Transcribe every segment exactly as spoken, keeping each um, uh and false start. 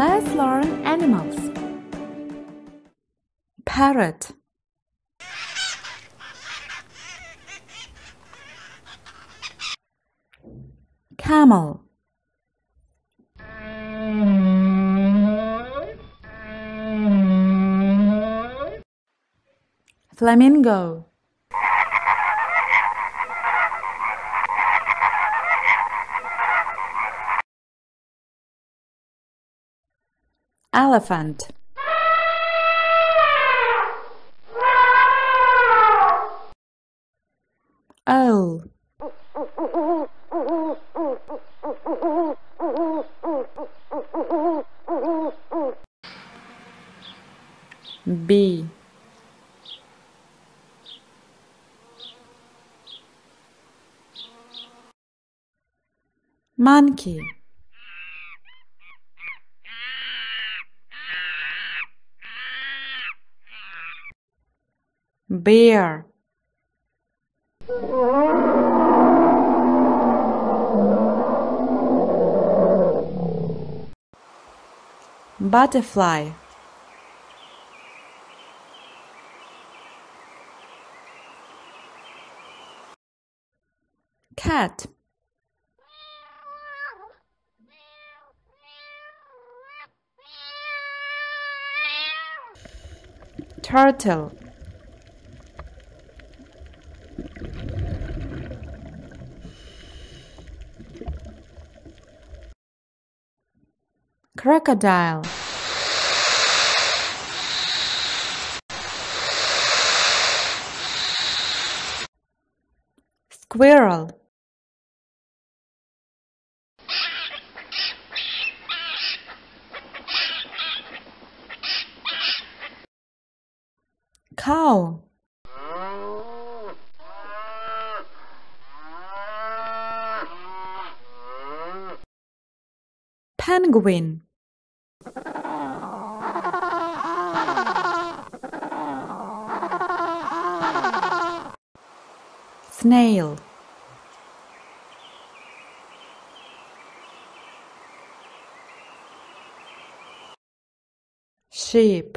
Let's learn animals. Parrot, camel, flamingo, elephant, owl, bee, monkey, bear, butterfly, cat, turtle, crocodile, squirrel, cow, penguin, snail, sheep,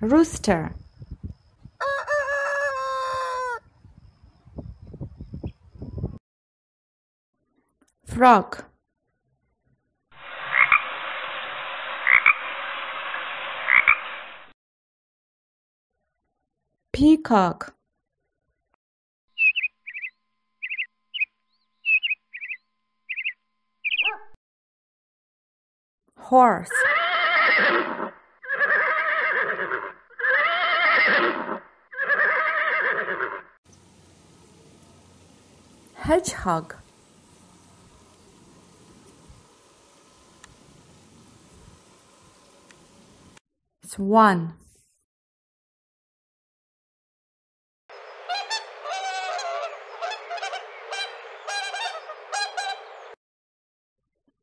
rooster, frog, peacock, horse, hedgehog, swan,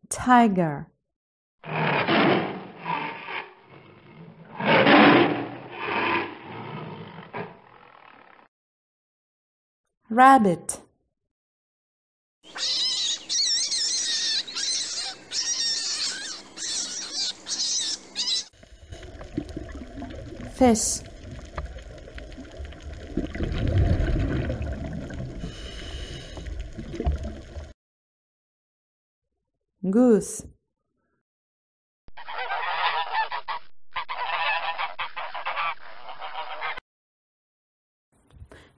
tiger, rabbit, fish, goose,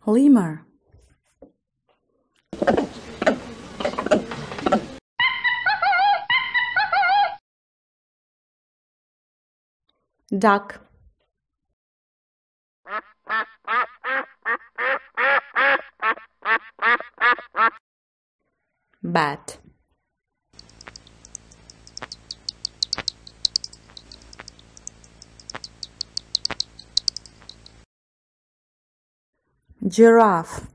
lemur, duck, bat, giraffe,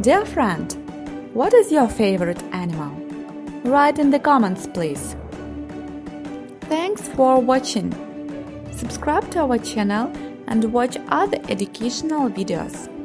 Dear friend, what is your favorite animal? Write in the comments, please. Thanks for watching. Subscribe to our channel and watch other educational videos.